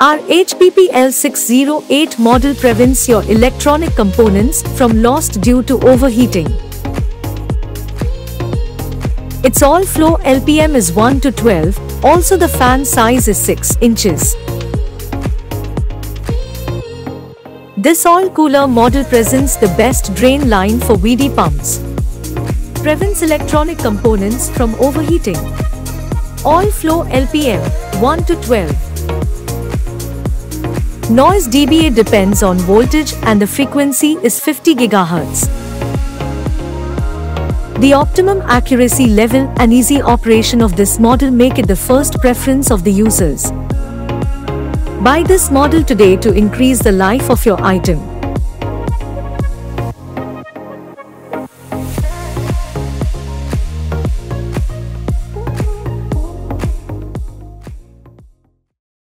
Our HPP-L608 model prevents your electronic components from loss due to overheating. Its all-flow LPM is 1 to 12, also the fan size is 6 inches. This all-cooler model presents the best drain line for VD pumps. Prevents electronic components from overheating. All-flow LPM, 1 to 12. Noise DBA depends on voltage and the frequency is 50 GHz. The optimum accuracy level and easy operation of this model make it the first preference of the users. Buy this model today to increase the life of your item.